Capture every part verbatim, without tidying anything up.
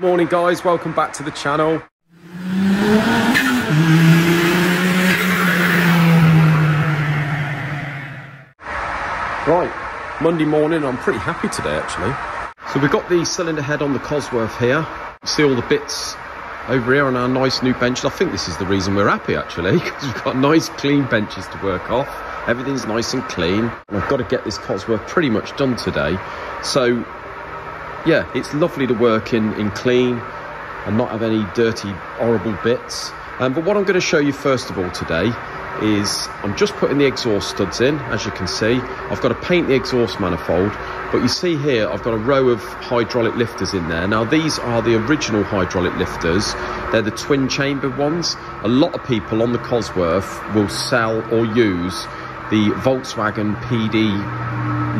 Morning guys, welcome back to the channel. Right, Monday morning, I'm pretty happy today actually. So we've got the cylinder head on the Cosworth here. See all the bits over here on our nice new benches. I think this is the reason we're happy actually, because we've got nice clean benches to work off. Everything's nice and clean. And I've got to get this Cosworth pretty much done today. So yeah, it's lovely to work in, in clean and not have any dirty, horrible bits. Um, but what I'm going to show you first of all today is I'm just putting the exhaust studs in, as you can see. I've got to paint the exhaust manifold, but you see here I've got a row of hydraulic lifters in there. Now these are the original hydraulic lifters. They're the twin chamber ones. A lot of people on the Cosworth will sell or use the Volkswagen P D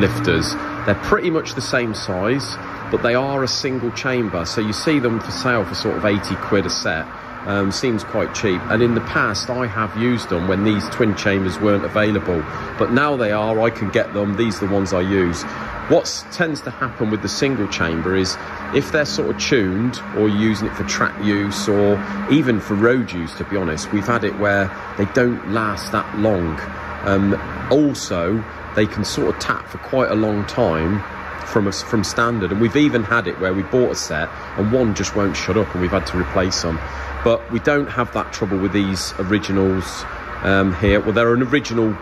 lifters. They're pretty much the same size, but they are a single chamber. So you see them for sale for sort of eighty quid a set. Um, seems quite cheap. And in the past, I have used them when these twin chambers weren't available. But now they are, I can get them. These are the ones I use. What tends to happen with the single chamber is if they're sort of tuned or using it for track use or even for road use, to be honest, we've had it where they don't last that long. Um, also, they can sort of tap for quite a long time from us from standard, and we've even had it where we bought a set and one just won't shut up and we've had to replace them. But we don't have that trouble with these originals um, here. Well, they're an original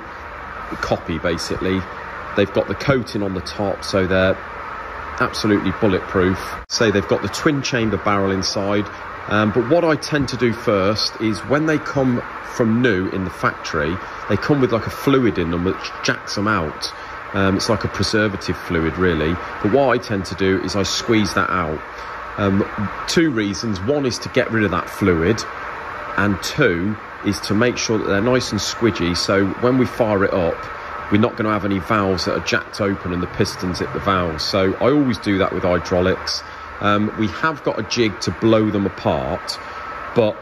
copy basically. They've got the coating on the top, so they're absolutely bulletproof. So they've got the twin chamber barrel inside. Um, but what I tend to do first is when they come from new in the factory, they come with like a fluid in them which jacks them out. Um, it's like a preservative fluid really. But what I tend to do is I squeeze that out. Um, two reasons. One is to get rid of that fluid, and two is to make sure that they're nice and squidgy, so when we fire it up we're not going to have any valves that are jacked open and the pistons hit the valves. So I always do that with hydraulics. Um, we have got a jig to blow them apart, but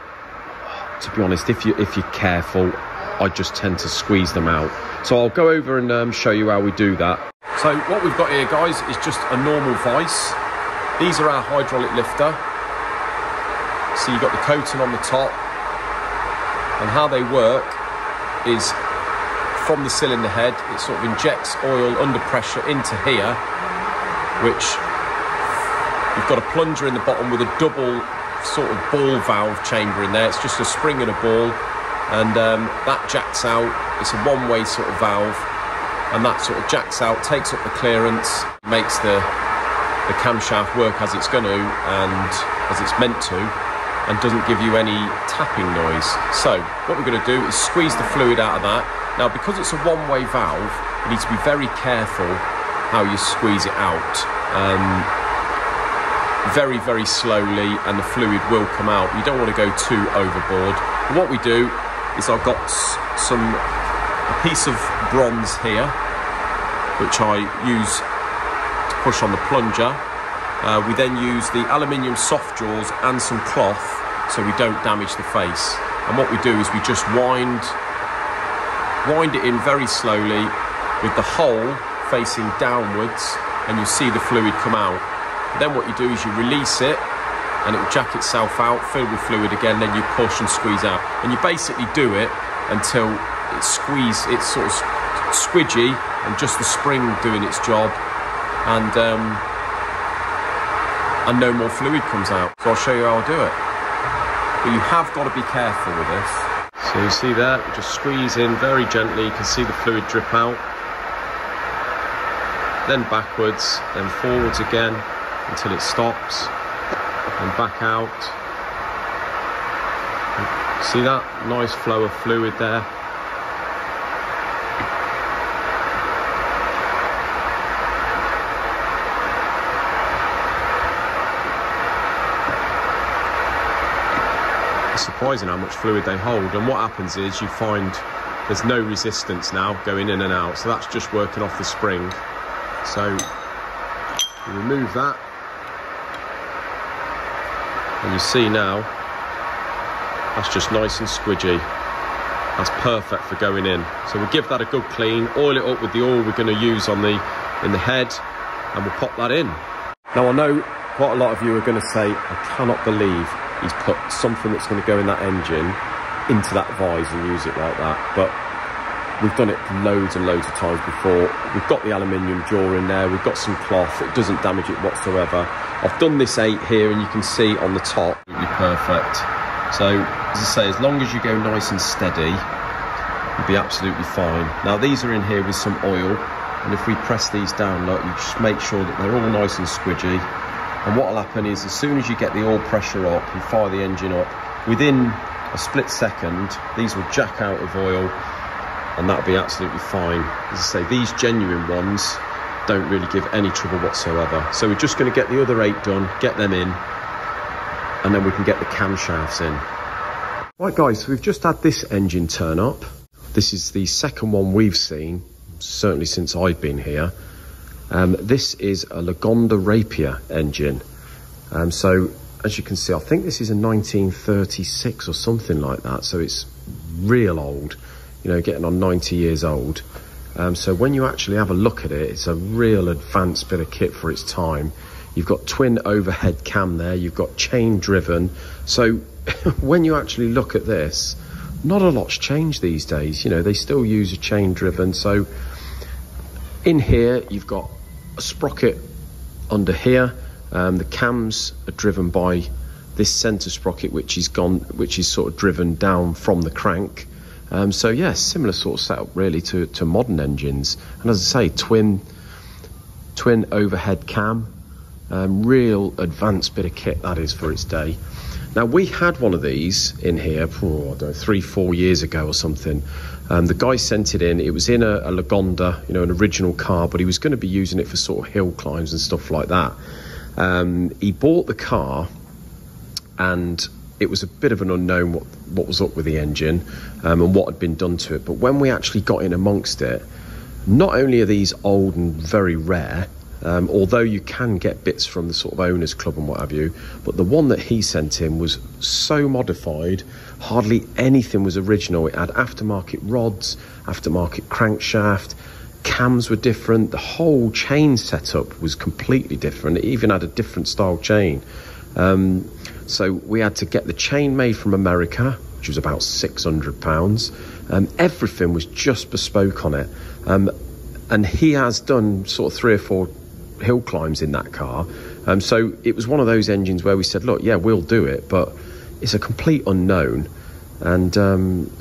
to be honest, if, you, if you're careful, I just tend to squeeze them out. So I'll go over and um, show you how we do that. So what we've got here, guys, is just a normal vice. These are our hydraulic lifter. So you've got the coating on the top. And how they work is from the cylinder head, it sort of injects oil under pressure into here, which you've got a plunger in the bottom with a double sort of ball valve chamber in there. It's just a spring and a ball. And um, that jacks out, it's a one-way sort of valve, and that sort of jacks out, takes up the clearance, makes the, the camshaft work as it's going to and as it's meant to, and doesn't give you any tapping noise. So what we're going to do is squeeze the fluid out of that. Now because it's a one-way valve, you need to be very careful how you squeeze it out. Um, very very slowly, and the fluid will come out. You don't want to go too overboard. And what we do is I've got some a piece of bronze here which I use to push on the plunger. Uh, we then use the aluminium soft jaws and some cloth so we don't damage the face, and what we do is we just wind wind it in very slowly with the hole facing downwards, and you'll see the fluid come out. Then what you do is you release it and it will jack itself out, fill with fluid again, then you push and squeeze out. And you basically do it until it's squeezed, it's sort of squidgy and just the spring doing its job, and um, and no more fluid comes out. So I'll show you how I do it. But you have got to be careful with this. So you see there, just squeeze in very gently, you can see the fluid drip out. Then backwards, then forwards again, until it stops, and back out. See that nice flow of fluid there. It's surprising how much fluid they hold, and what happens is you find there's no resistance now going in and out, so that's just working off the spring. So you remove that. And you see now, that's just nice and squidgy. That's perfect for going in. So we'll give that a good clean, oil it up with the oil we're going to use on the in the head, and we'll pop that in. Now I know Quite a lot of you are going to say, I cannot believe he's put something that's going to go in that engine into that vise and use it like that. But we've done it loads and loads of times before. We've got the aluminium jaw in there. We've got some cloth. It doesn't damage it whatsoever. I've done this eight here, and you can see on the top, absolutely perfect. So, as I say, as long as you go nice and steady, you'll be absolutely fine. Now, these are in here with some oil, and if we press these down, look, you just make sure that they're all nice and squidgy. And what will happen is, as soon as you get the oil pressure up, you fire the engine up, within a split second, these will jack out of oil, and that'll be absolutely fine. As I say, these genuine ones don't really give any trouble whatsoever. So we're just going to get the other eight done, get them in, and then we can get the camshafts in. Right guys, we've just had this engine turn up. This is the second one we've seen, certainly since I've been here. Um, this is a Lagonda Rapier engine. Um, so as you can see, I think this is a nineteen thirty-six or something like that. So it's real old. You know, getting on ninety years old. Um, so when you actually have a look at it, it's a real advanced bit of kit for its time. You've got twin overhead cam there, you've got chain driven. So when you actually look at this, not a lot's changed these days. You know, they still use a chain driven. So in here, you've got a sprocket under here. Um, the cams are driven by this center sprocket, which is gone, which is sort of driven down from the crank. Um, so yeah, similar sort of setup really to, to modern engines. And as I say, twin twin overhead cam, um, real advanced bit of kit that is for its day. Now we had one of these in here, oh, I don't know, three, four years ago or something. Um, the guy sent it in, it was in a, a Lagonda, you know, an original car, but he was gonna be using it for sort of hill climbs and stuff like that. Um, he bought the car and it was a bit of an unknown what, what was up with the engine um, and what had been done to it. But when we actually got in amongst it, not only are these old and very rare, um, although you can get bits from the sort of owners club and what have you, but the one that he sent in was so modified, hardly anything was original. It had aftermarket rods, aftermarket crankshaft, cams were different, the whole chain setup was completely different. It even had a different style chain. Um, so we had to get the chain made from America, which was about six hundred pounds. Um, everything was just bespoke on it. Um, and he has done sort of three or four hill climbs in that car. Um, so it was one of those engines where we said, look, yeah, we'll do it, but it's a complete unknown. And um,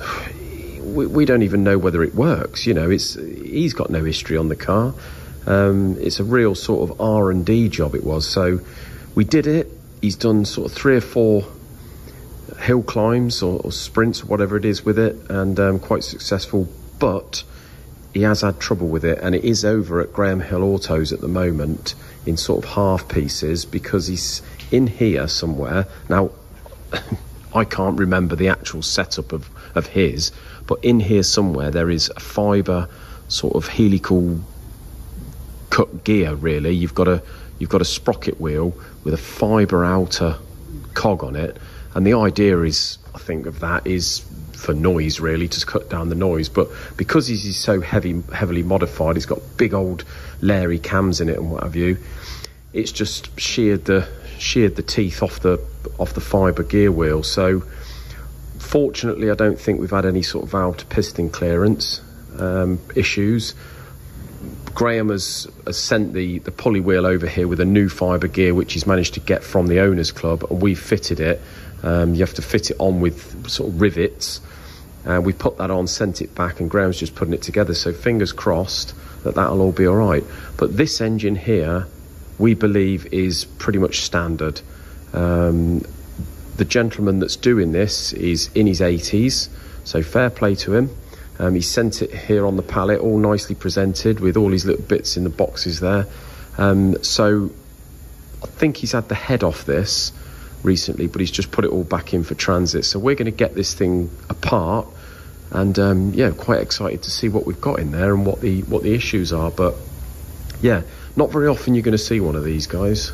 we, we don't even know whether it works. You know, it's he's got no history on the car. Um, it's a real sort of R and D job it was. So we did it. He's done sort of three or four hill climbs or, or sprints or whatever it is with it, and um, quite successful, but he has had trouble with it, and it is over at Graham Hill Autos at the moment in sort of half pieces because he's in here somewhere. Now, I can't remember the actual setup of, of his, but in here somewhere there is a fibre sort of helical cut gear, really. You've got a You've got a sprocket wheel with a fibre outer cog on it. And the idea is, I think, of that is for noise, really, to cut down the noise. But because this is so heavy, heavily modified, it's got big old leery cams in it and what have you, it's just sheared the sheared the teeth off the off the fibre gear wheel. So fortunately, I don't think we've had any sort of valve to piston clearance um, issues. Graham has, has sent the, the pulley wheel over here with a new fibre gear, which he's managed to get from the owners club, and we've fitted it. Um, you have to fit it on with sort of rivets. Uh, we put that on, sent it back, and Graham's just putting it together. So fingers crossed that that'll all be all right. But this engine here, we believe, is pretty much standard. Um, the gentleman that's doing this is in his eighties, so fair play to him. Um, he sent it here on the pallet, all nicely presented with all his little bits in the boxes there. Um, so I think he's had the head off this recently, but he's just put it all back in for transit. So we're going to get this thing apart, and um, yeah, quite excited to see what we've got in there and what the what the issues are. But yeah, not very often you're going to see one of these guys.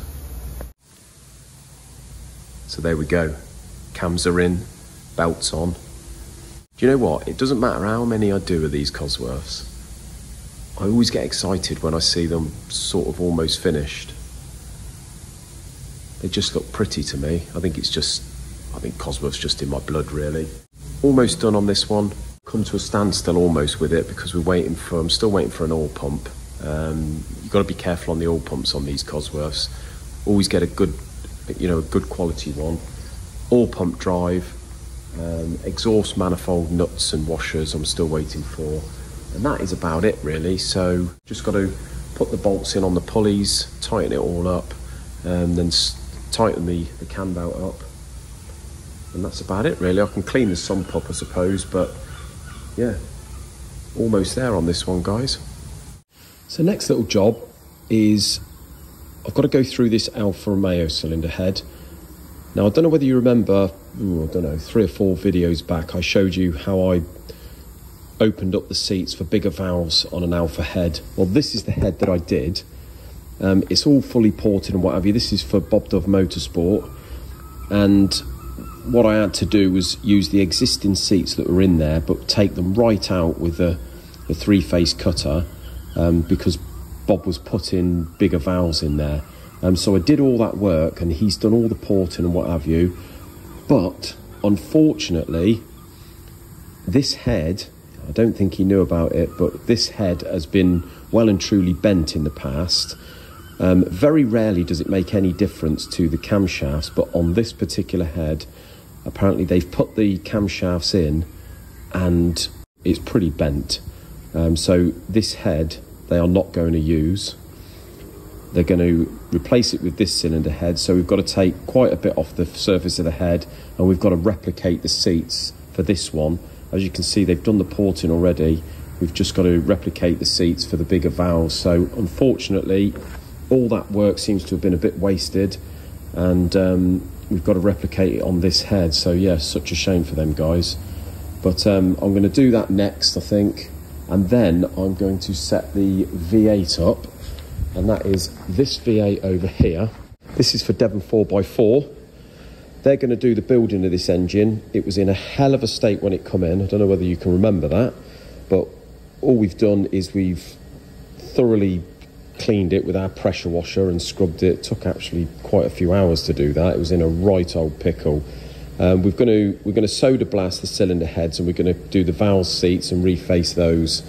So there we go. Cams are in, belts on. Do you know what? It doesn't matter how many I do of these Cosworths. I always get excited when I see them sort of almost finished. They just look pretty to me. I think it's just, I think Cosworth's just in my blood, really. Almost done on this one. Come to a standstill almost with it because we're waiting for, I'm still waiting for an oil pump. Um, you've got to be careful on the oil pumps on these Cosworths. Always get a good, you know, a good quality one. Oil pump drive, um, exhaust manifold, nuts and washers I'm still waiting for. And that is about it really. So just got to put the bolts in on the pulleys, tighten it all up, and then tighten the, the cam belt up. And that's about it really. I can clean the sump up I suppose, but yeah, almost there on this one, guys. So next little job is I've got to go through this Alfa Romeo cylinder head. Now, I don't know whether you remember, ooh, I don't know, three or four videos back, I showed you how I opened up the seats for bigger valves on an Alfa head. Well, this is the head that I did. Um, it's all fully ported and what have you. This is for Bob Dove Motorsport. And what I had to do was use the existing seats that were in there, but take them right out with the, the three-phase cutter um, because Bob was putting bigger valves in there. Um, so I did all that work and he's done all the porting and what have you, but unfortunately this head, I don't think he knew about it, but this head has been well and truly bent in the past. Um, very rarely does it make any difference to the camshafts, but on this particular head apparently they've put the camshafts in and it's pretty bent. Um, so this head they are not going to use. They're going to replace it with this cylinder head, so we've got to take quite a bit off the surface of the head and we've got to replicate the seats for this one. As you can see, they've done the porting already. We've just got to replicate the seats for the bigger valves. So unfortunately all that work seems to have been a bit wasted and um, we've got to replicate it on this head. So yeah, such a shame for them guys, but um, I'm going to do that next I think, and then I'm going to set the V eight up. And that is this V eight over here. This is for Devon four by four. They're going to do the building of this engine. It was in a hell of a state when it come in. I don't know whether you can remember that, but all we've done is we've thoroughly cleaned it with our pressure washer and scrubbed it. It took actually quite a few hours to do that. It was in a right old pickle. Um, we're going to we're going to soda blast the cylinder heads and we're going to do the valve seats and reface those.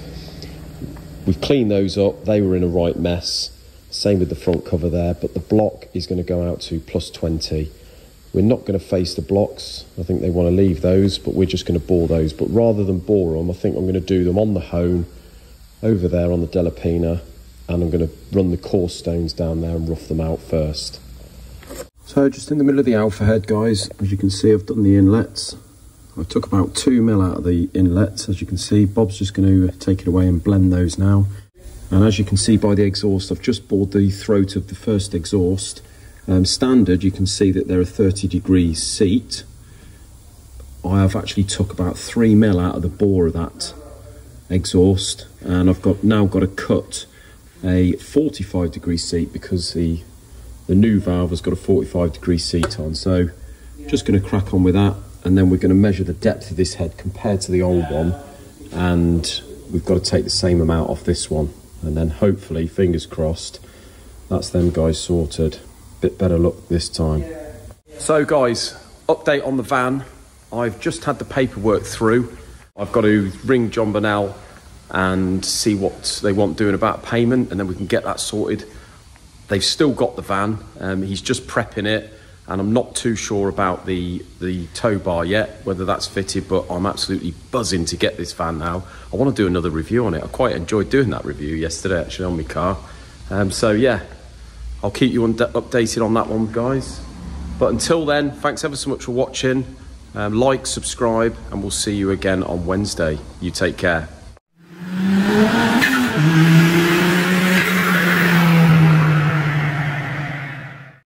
We've cleaned those up. They were in a right mess. Same with the front cover there, but the block is going to go out to plus twenty. We're not going to face the blocks. I think they want to leave those, but we're just going to bore those. But rather than bore them, I think I'm going to do them on the home, over there on the Delapena, and I'm going to run the coarse stones down there and rough them out first. So just in the middle of the Alfa head, guys, as you can see, I've done the inlets. I took about two mil out of the inlets, as you can see. Bob's just going to take it away and blend those now. And as you can see by the exhaust, I've just bored the throat of the first exhaust. Um, standard, you can see that they're a thirty degree seat. I have actually took about three mil out of the bore of that exhaust, and I've got now got to cut a forty-five degree seat because the the new valve has got a forty-five degree seat on. So just going to crack on with that, and then we're going to measure the depth of this head compared to the old one, and we've got to take the same amount off this one. And then hopefully, fingers crossed, that's them guys sorted. Bit better luck this time. So guys, update on the van. I've just had the paperwork through. I've got to ring John Burnell and see what they want doing about payment, and then we can get that sorted. They've still got the van. Um, he's just prepping it, and I'm not too sure about the, the tow bar yet, whether that's fitted, but I'm absolutely buzzing to get this van now. I want to do another review on it. I quite enjoyed doing that review yesterday, actually, on my car. Um, so, yeah, I'll keep you updated on that one, guys. But until then, thanks ever so much for watching. Um, like, subscribe, and we'll see you again on Wednesday. You take care.